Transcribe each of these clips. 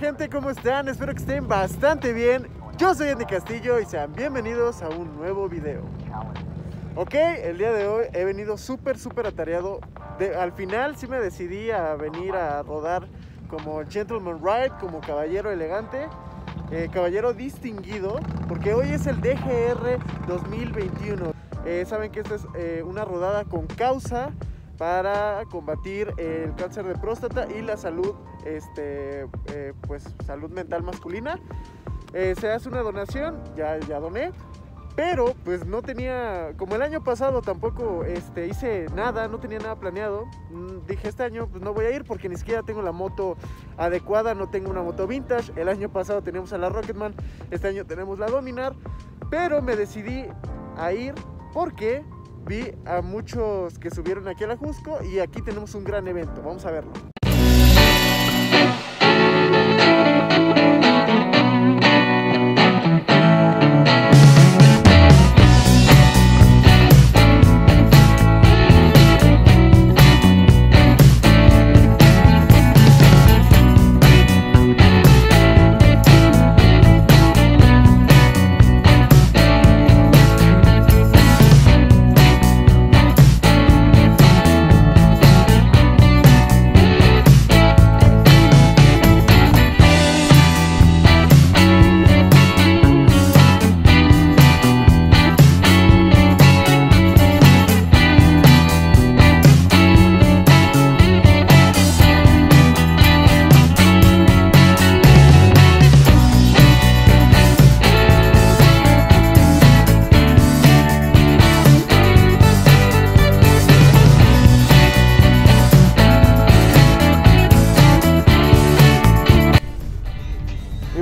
gente, ¿cómo están? Espero que estén bastante bien. Yo soy Andy Castillo y sean bienvenidos a un nuevo video. Ok, el día de hoy he venido súper atareado. Al final sí me decidí a venir a rodar como Gentleman Ride, como caballero elegante, caballero distinguido, porque hoy es el DGR 2021. Saben que esta es una rodada con causa para combatir el cáncer de próstata y la salud, salud mental masculina. Se hace una donación, ya doné, pero pues no tenía, como el año pasado tampoco hice nada, no tenía nada planeado. Dije, este año pues no voy a ir porque ni siquiera tengo la moto adecuada, no tengo una moto vintage. El año pasado teníamos a la Rocketman, este año tenemos la Dominar, pero me decidí a ir porque vi a muchos que subieron aquí al Ajusco y aquí tenemos un gran evento, vamos a verlo.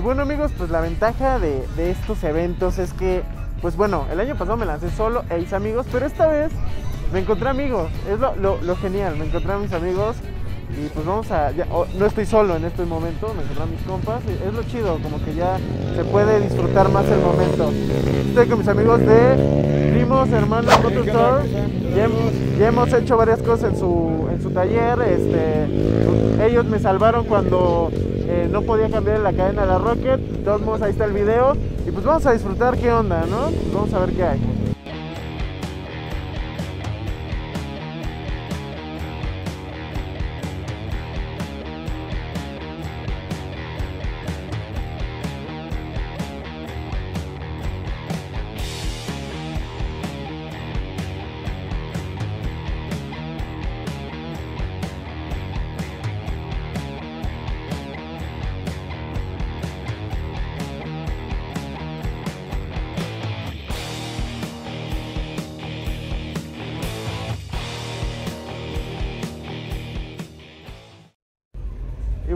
Bueno amigos, pues la ventaja de estos eventos es que, pues bueno, el año pasado me lancé solo e hice amigos, pero esta vez me encontré amigos, es lo genial, me encontré a mis amigos y pues no estoy solo en este momento, me encontré a mis compas, es lo chido, como que ya se puede disfrutar más el momento. Estoy con mis amigos de Primos Hermanos Hotel Store, ya hemos hecho varias cosas en su taller, ellos me salvaron cuando no podía cambiar la cadena de la Rocket. De todos modos ahí está el video y pues vamos a disfrutar qué onda, ¿no? Pues vamos a ver qué hay.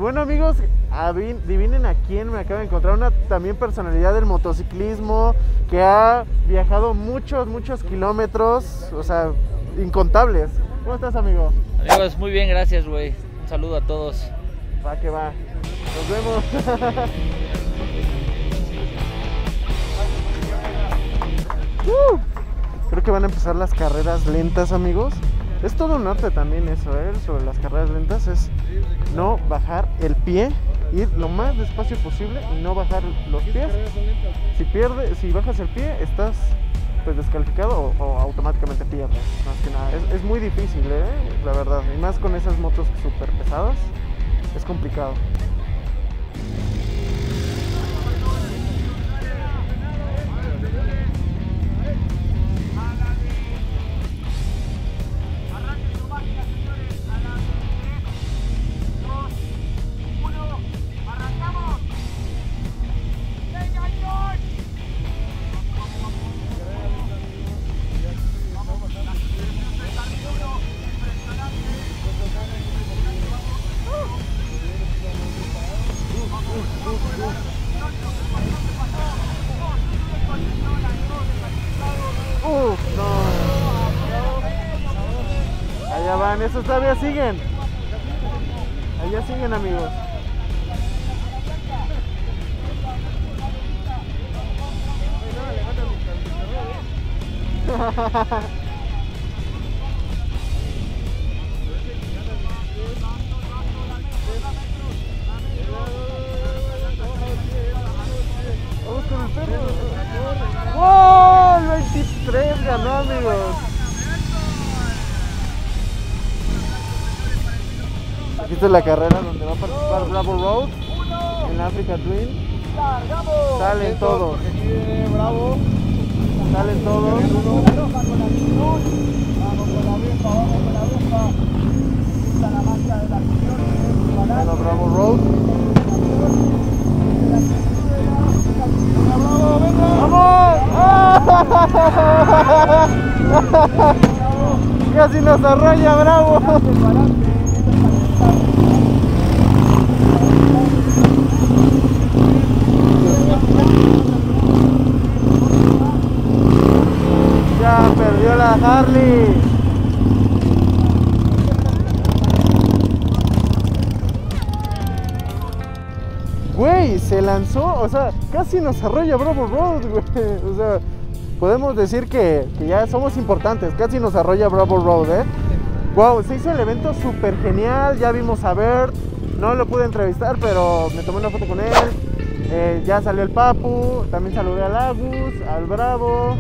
Bueno amigos, adivinen a quién me acaba de encontrar, una también personalidad del motociclismo que ha viajado muchos kilómetros, o sea, incontables. ¿Cómo estás, amigo? Amigos, muy bien, gracias, güey. Un saludo a todos. Va que va. Nos vemos. Creo que van a empezar las carreras lentas, amigos. Es todo un arte también eso, sobre las carreras lentas, es no bajar el pie, ir lo más despacio posible y no bajar los pies. Si bajas el pie, estás pues descalificado o automáticamente pierdes, más que nada. Es muy difícil, la verdad, y más con esas motos súper pesadas, es complicado. Allá van, esos todavía siguen. Allá siguen, amigos. Aquí está la carrera donde va a participar Bravo Road en la Africa Twin. Salen todos. Aquí viene Bravo. Salen todos. Vamos con la bifa, vamos con la bifa. Está la marcha de la acción. Bueno, Bravo Road. ¡Bravo, venga! ¡Vamos! Casi nos arrolla Bravo. Ya perdió la Harley. Güey, se lanzó, o sea, casi nos arrolla Bravo Road, güey. O sea, podemos decir que ya somos importantes, casi nos arrolla Bravo Road, ¿eh? Wow, se hizo el evento súper genial, ya vimos a Bert, no lo pude entrevistar, pero me tomé una foto con él, ya salió el Papu, también saludé al Agus, al Bravo,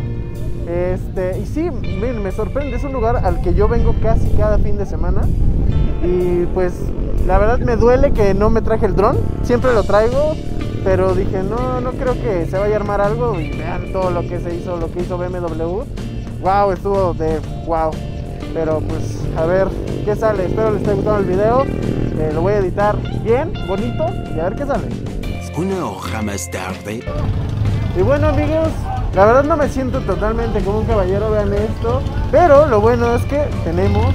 y sí, miren, me sorprende, es un lugar al que yo vengo casi cada fin de semana, y pues la verdad me duele que no me traje el dron, siempre lo traigo, pero dije, no creo que se vaya a armar algo. Y vean todo lo que se hizo, lo que hizo BMW. Wow, estuvo de wow. Pero pues a ver qué sale. Espero les esté gustando el video. Lo voy a editar bien, bonito, y a ver qué sale. Una hoja más tarde. Y bueno, amigos, la verdad no me siento totalmente como un caballero, vean esto. Pero lo bueno es que tenemos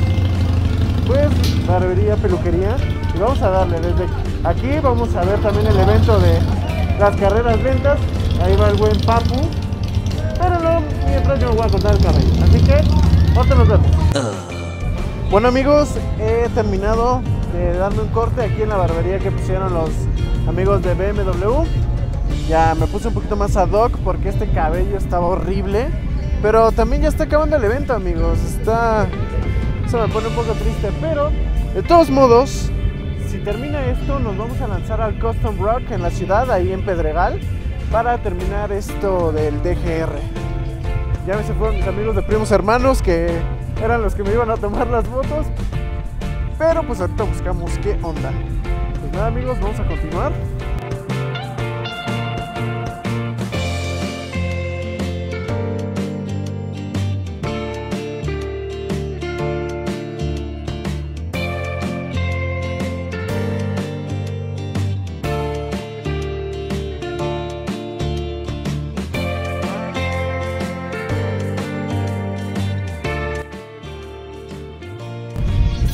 pues barbería, peluquería, y vamos a darle desde aquí. Vamos a ver también el evento de las carreras lentas. Ahí va el buen Papu. Pero no, mientras yo me voy a cortar el cabello. Así que, ahorita nos vemos. Bueno, amigos, he terminado de darme un corte aquí en la barbería que pusieron los amigos de BMW. Ya me puse un poquito más ad hoc porque este cabello estaba horrible. Pero también ya está acabando el evento, amigos. Está... se me pone un poco triste, pero de todos modos... si termina esto, nos vamos a lanzar al Custom Rock en la ciudad, ahí en Pedregal, para terminar esto del DGR. Ya me se fueron mis amigos de Primos Hermanos, que eran los que me iban a tomar las fotos. Pero pues ahorita buscamos qué onda. Pues nada, amigos, vamos a continuar.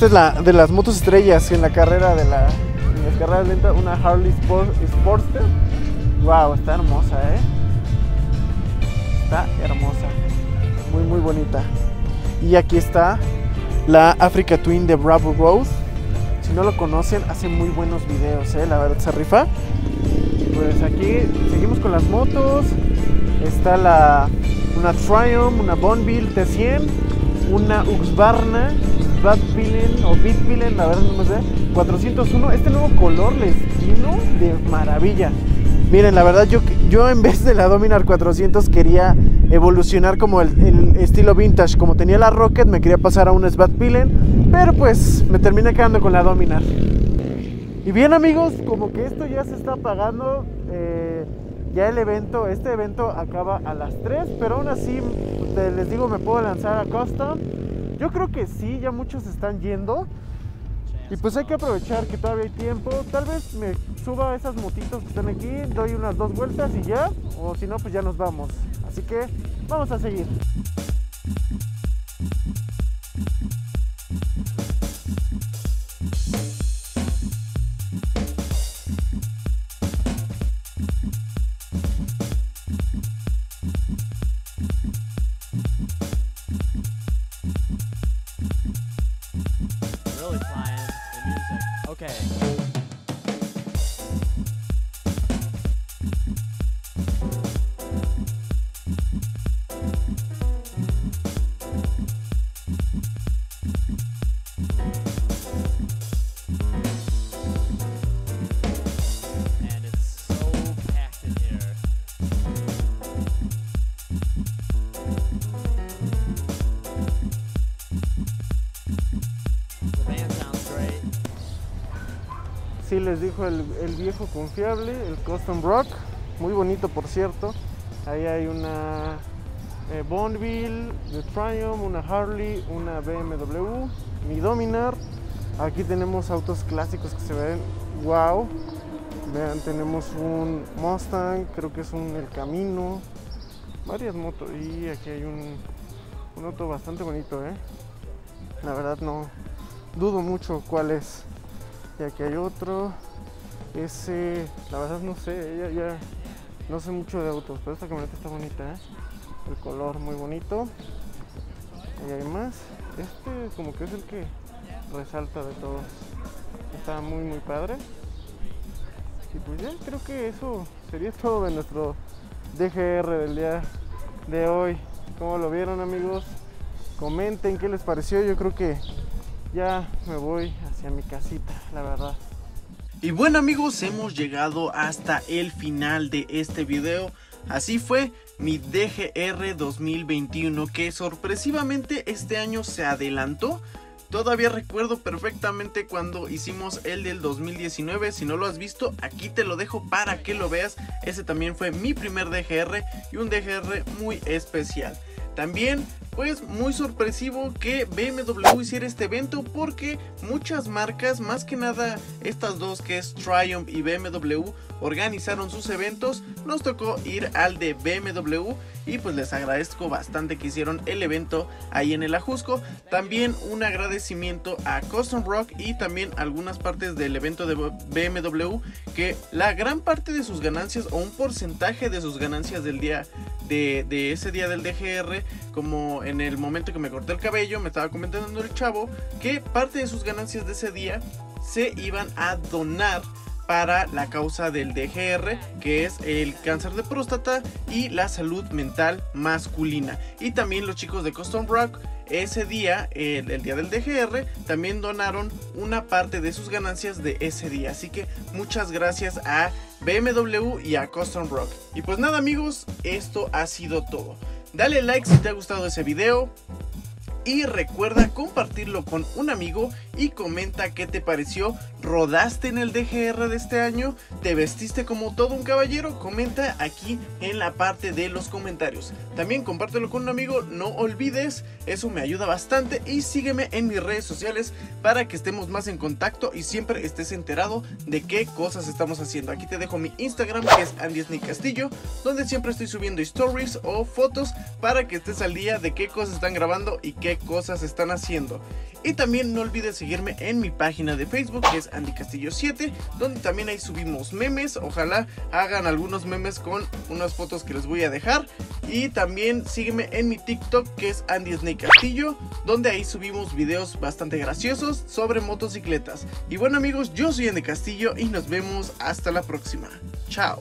Es la de las motos estrellas en la carrera de la carrera lenta, una Harley Sportster. Wow, está hermosa, está hermosa, muy bonita. Y aquí está la Africa Twin de Bravo Road. Si no lo conocen, hacen muy buenos videos, la verdad se rifa. Pues aquí seguimos con las motos. Está una Triumph, una Bonneville T100, una Husqvarna Svartpilen o Vitpilen, la verdad no sé, 401, este nuevo color les vino de maravilla. Miren, la verdad yo en vez de la Dominar 400 quería evolucionar como el estilo vintage, como tenía la Rocket, me quería pasar a una Svartpilen, pero pues me terminé quedando con la Dominar. Y bien, amigos, como que esto ya se está apagando, ya este evento acaba a las 3, pero aún así les digo, me puedo lanzar a Custom. Yo creo que sí, ya muchos están yendo. Y pues hay que aprovechar que todavía hay tiempo. Tal vez me suba a esas motitos que están aquí, doy unas 2 vueltas y ya. O si no, pues ya nos vamos. Así que vamos a seguir. Sí les dijo el viejo confiable, el Custom Rock, muy bonito por cierto. Ahí hay una Bonneville, de Triumph, una Harley, una BMW, mi Dominar. Aquí tenemos autos clásicos que se ven wow. Vean, tenemos un Mustang, creo que es un El Camino, varias motos. Y aquí hay un auto bastante bonito, la verdad no dudo mucho cuál es. Y aquí hay otro, ese, la verdad no sé, ya no sé mucho de autos, pero esta camioneta está bonita, el color muy bonito. Y hay más, este como que es el que resalta de todos, está muy padre. Y pues ya creo que eso sería todo de nuestro DGR del día de hoy. ¿Cómo lo vieron, amigos? Comenten qué les pareció. Yo creo que ya me voy hacia mi casita, la verdad. Y bueno, amigos, hemos llegado hasta el final de este video. Así fue mi DGR 2021, que sorpresivamente este año se adelantó. Todavía recuerdo perfectamente cuando hicimos el del 2019, si no lo has visto, aquí te lo dejo para que lo veas. Ese también fue mi primer DGR y un DGR muy especial. También, pues muy sorpresivo que BMW hiciera este evento, porque muchas marcas, más que nada estas dos que es Triumph y BMW, organizaron sus eventos. Nos tocó ir al de BMW y pues les agradezco bastante que hicieron el evento ahí en el Ajusco. También un agradecimiento a Custom Rock y también algunas partes del evento de BMW, que la gran parte de sus ganancias o un porcentaje de sus ganancias del día de ese día del DGR, como en el momento que me corté el cabello me estaba comentando el chavo que parte de sus ganancias de ese día se iban a donar para la causa del DGR, que es el cáncer de próstata y la salud mental masculina. Y también los chicos de Custom Rock ese día, el día del DGR, también donaron una parte de sus ganancias de ese día. Así que muchas gracias a BMW y a Custom Rock. Y pues nada, amigos, esto ha sido todo. Dale like si te ha gustado ese video y recuerda compartirlo con un amigo y comenta qué te pareció. ¿Rodaste en el DGR de este año? ¿Te vestiste como todo un caballero? Comenta aquí en la parte de los comentarios. También compártelo con un amigo, no olvides, eso me ayuda bastante. Y sígueme en mis redes sociales para que estemos más en contacto y siempre estés enterado de qué cosas estamos haciendo. Aquí te dejo mi Instagram, que es Andy Snake Castillo, donde siempre estoy subiendo stories o fotos para que estés al día de qué cosas están grabando y qué cosas están haciendo. Y también no olvides seguirme en mi página de Facebook, que es Andy Castillo 7, donde también ahí subimos memes. Ojalá hagan algunos memes con unas fotos que les voy a dejar. Y también sígueme en mi TikTok, que es Andy Snake Castillo, donde ahí subimos videos bastante graciosos sobre motocicletas. Y bueno, amigos, yo soy Andy Castillo y nos vemos hasta la próxima. Chao.